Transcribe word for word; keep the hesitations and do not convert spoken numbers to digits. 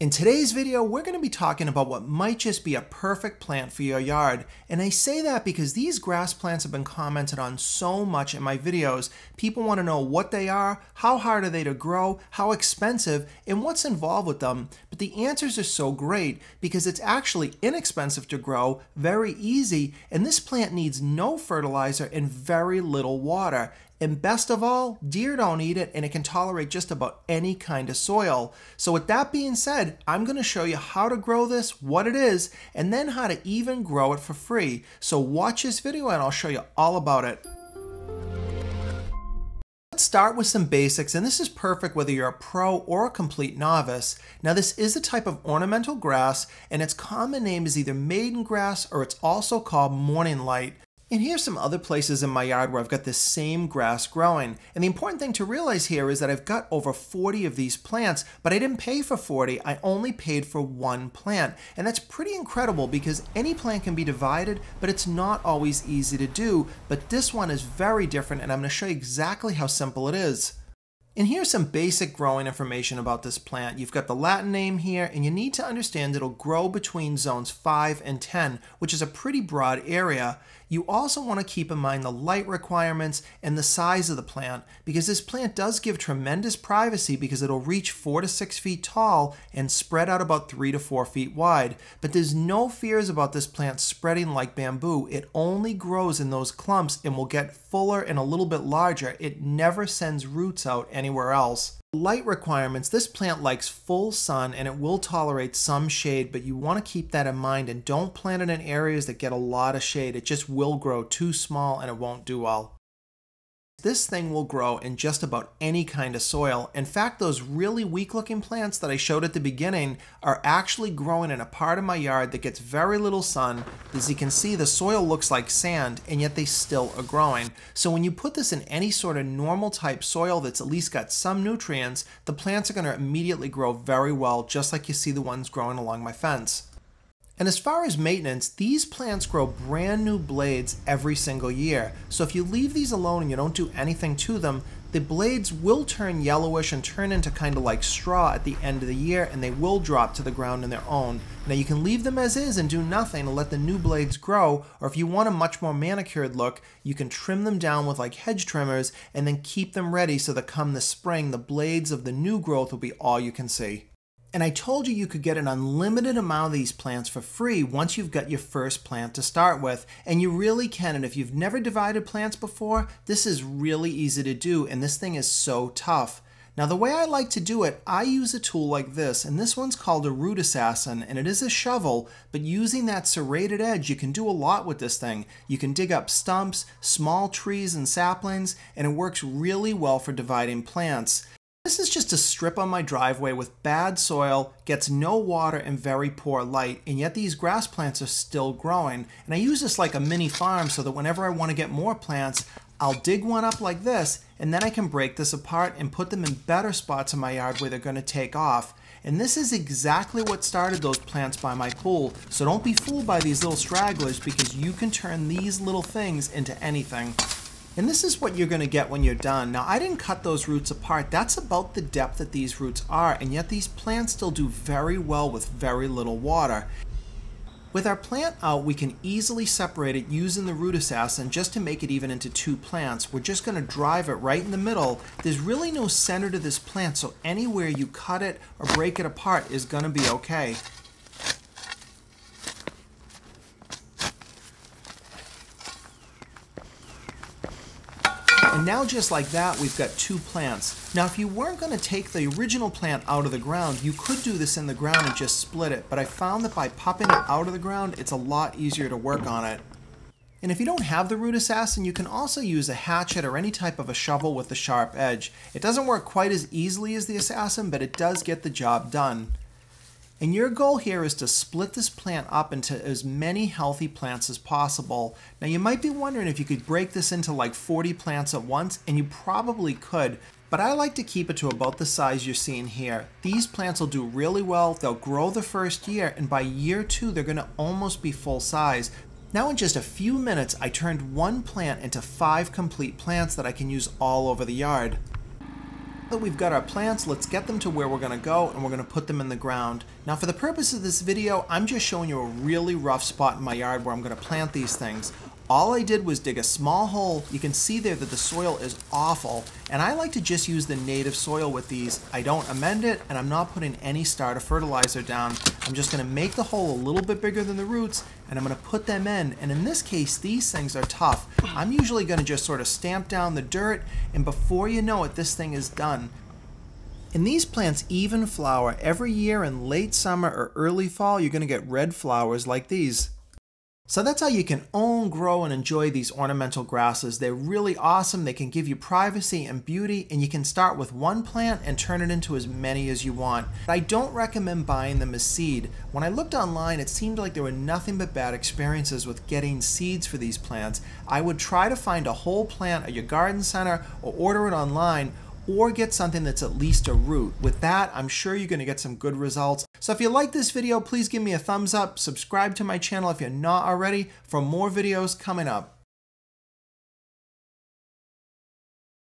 In today's video, we're going to be talking about what might just be a perfect plant for your yard. And I say that because these grass plants have been commented on so much in my videos. People want to know what they are, how hard are they to grow, how expensive, and what's involved with them. But the answers are so great because it's actually inexpensive to grow, very easy, and this plant needs no fertilizer and very little water. And best of all, deer don't eat it, and it can tolerate just about any kind of soil. So with that being said, I'm going to show you how to grow this, what it is, and then how to even grow it for free. So watch this video and I'll show you all about it. Let's start with some basics, and this is perfect whether you're a pro or a complete novice. Now this is a type of ornamental grass, and its common name is either maiden grass or it's also called morning light. And here's some other places in my yard where I've got this same grass growing. And the important thing to realize here is that I've got over forty of these plants, but I didn't pay for forty, I only paid for one plant. And that's pretty incredible because any plant can be divided, but it's not always easy to do. But this one is very different, and I'm going to show you exactly how simple it is. And here's some basic growing information about this plant. You've got the Latin name here, and you need to understand it'll grow between zones five and ten, which is a pretty broad area. You also want to keep in mind the light requirements and the size of the plant, because this plant does give tremendous privacy because it'll reach four to six feet tall and spread out about three to four feet wide. But there's no fears about this plant spreading like bamboo. It only grows in those clumps and will get fuller and a little bit larger. It never sends roots out anywhere else. Light requirements, this plant likes full sun and it will tolerate some shade, but you want to keep that in mind and don't plant it in areas that get a lot of shade. It just will grow too small and it won't do well. This thing will grow in just about any kind of soil. In fact, those really weak looking plants that I showed at the beginning are actually growing in a part of my yard that gets very little sun. As you can see, the soil looks like sand, and yet they still are growing. So when you put this in any sort of normal type soil that's at least got some nutrients, the plants are going to immediately grow very well, just like you see the ones growing along my fence. And as far as maintenance, these plants grow brand new blades every single year. So if you leave these alone and you don't do anything to them, the blades will turn yellowish and turn into kind of like straw at the end of the year, and they will drop to the ground on their own. Now you can leave them as is and do nothing and let the new blades grow, or if you want a much more manicured look, you can trim them down with like hedge trimmers and then keep them ready so that come the spring, the blades of the new growth will be all you can see. And I told you you could get an unlimited amount of these plants for free once you've got your first plant to start with, and you really can. And if you've never divided plants before, this is really easy to do, and this thing is so tough. Now the way I like to do it, I use a tool like this, and this one's called a Root Assassin, and it is a shovel, but using that serrated edge, you can do a lot with this thing. You can dig up stumps, small trees and saplings, and it works really well for dividing plants. This is just a strip on my driveway with bad soil, gets no water and very poor light, and yet these grass plants are still growing. And I use this like a mini farm so that whenever I want to get more plants, I'll dig one up like this, and then I can break this apart and put them in better spots in my yard where they're going to take off. And this is exactly what started those plants by my pool, so don't be fooled by these little stragglers because you can turn these little things into anything. And this is what you're going to get when you're done. Now I didn't cut those roots apart, that's about the depth that these roots are, and yet these plants still do very well with very little water. With our plant out, we can easily separate it using the Root Assassin just to make it even into two plants. We're just going to drive it right in the middle. There's really no center to this plant, so anywhere you cut it or break it apart is going to be okay. And now just like that, we've got two plants. Now if you weren't going to take the original plant out of the ground, you could do this in the ground and just split it, but I found that by popping it out of the ground, it's a lot easier to work on it. And if you don't have the Root Assassin, you can also use a hatchet or any type of a shovel with a sharp edge. It doesn't work quite as easily as the Assassin, but it does get the job done. And your goal here is to split this plant up into as many healthy plants as possible. Now you might be wondering if you could break this into like forty plants at once, and you probably could, but I like to keep it to about the size you're seeing here. These plants will do really well, they'll grow the first year, and by year two they're going to almost be full size. Now in just a few minutes I turned one plant into five complete plants that I can use all over the yard. Now that we've got our plants, let's get them to where we're gonna go, and we're gonna put them in the ground. Now for the purpose of this video, I'm just showing you a really rough spot in my yard where I'm gonna plant these things. All I did was dig a small hole. You can see there that the soil is awful, and I like to just use the native soil with these. I don't amend it, and I'm not putting any starter fertilizer down. I'm just gonna make the hole a little bit bigger than the roots, and I'm gonna put them in. And in this case, these things are tough. I'm usually gonna just sort of stamp down the dirt, and before you know it, this thing is done. And these plants even flower every year. In late summer or early fall, you're gonna get red flowers like these. So that's how you can own, grow, and enjoy these ornamental grasses. They're really awesome. They can give you privacy and beauty, and you can start with one plant and turn it into as many as you want. I don't recommend buying them as seed. When I looked online, it seemed like there were nothing but bad experiences with getting seeds for these plants. I would try to find a whole plant at your garden center or order it online, or get something that's at least a root. With that, I'm sure you're gonna get some good results. So if you like this video, please give me a thumbs up, subscribe to my channel if you're not already for more videos coming up.